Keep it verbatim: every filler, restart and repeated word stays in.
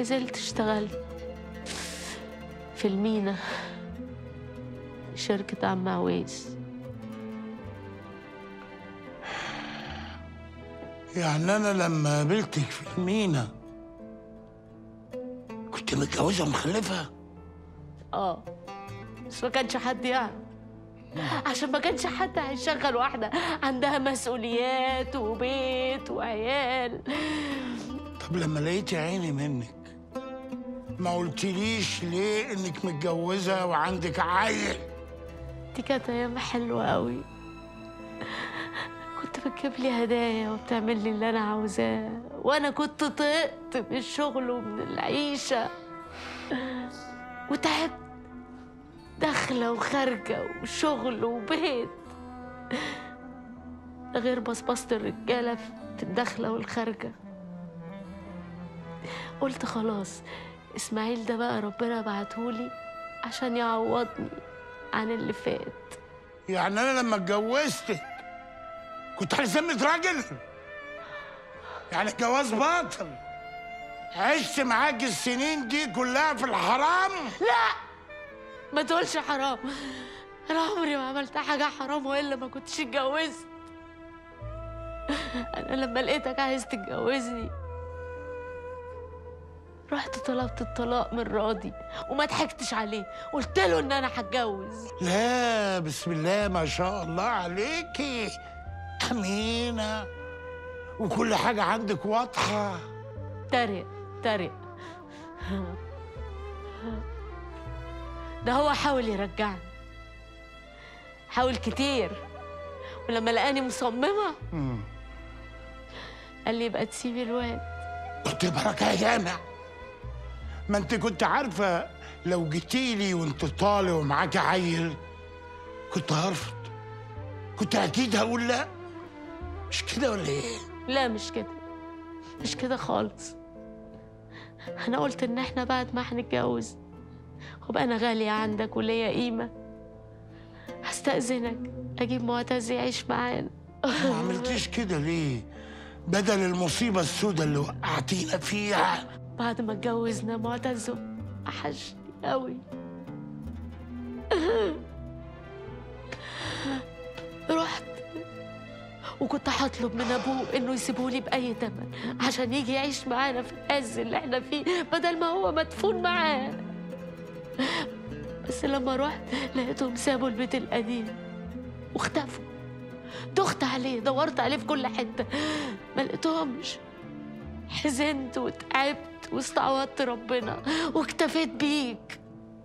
نزلت اشتغلت في المينا شركة عم عويس. يعني أنا لما قابلتك في المينا كنت متجوزة ومخلفة؟ آه بس ما كانش حد يعني، عشان ما كانش حد هيشغل واحدة عندها مسؤوليات وبيت وعيال. طب لما لقيت عيني منك ما قلتليش ليه انك متجوزه وعندك عيل؟ دي كانت ايام حلوه قوي، كنت بتجيب لي هدايا وبتعمل لي اللي انا عاوزاه، وانا كنت طقت من الشغل ومن العيشه وتعبت، داخله وخارجه وشغل وبيت، غير بصبصت الرجاله في الداخله والخارجه. قلت خلاص اسماعيل ده بقى ربنا بعتهولي عشان يعوضني عن اللي فات. يعني انا لما اتجوزتك كنت هسميت راجل؟ يعني الجواز باطل؟ عشت معاك السنين دي كلها في الحرام؟ لا ما تقولش حرام، انا عمري ما عملت حاجه حرام والا ما كنتش اتجوزت. انا لما لقيتك عايز تتجوزني رحت طلبت الطلاق من راضي وما ضحكتش عليه، قلت له ان انا هتجوز. لا بسم الله ما شاء الله عليكي امينه وكل حاجه عندك واضحه. تريق تريق ده هو حاول يرجعني، حاول كتير، ولما لقاني مصممه قال لي يبقى تسيبي الواد. كنت بركه يا جامع، ما انت كنت عارفه لو جيتيلي وانت طالع ومعاك عيل كنت هرفض، كنت اكيد هقول لا، مش كده ولا ايه؟ لا مش كده، مش كده خالص. انا قلت ان احنا بعد ما هنتجوز وبقى انا غاليه عندك وليا قيمه هستاذنك اجيب معتز يعيش معانا. ما عملتيش كده ليه؟ بدل المصيبه السوداء اللي وقعتينا فيها. بعد ما اتجوزنا معتز وحشني قوي، رحت وكنت هطلب من ابوه انه يسيبهولي باي ثمن عشان يجي يعيش معانا في العز اللي احنا فيه بدل ما هو مدفون معاه. بس لما رحت لقيتهم سابوا البيت القديم واختفوا، دخت عليه دورت عليه في كل حته ما لقيتهمش، حزنت وتعبت واستعوضت ربنا واكتفيت بيك.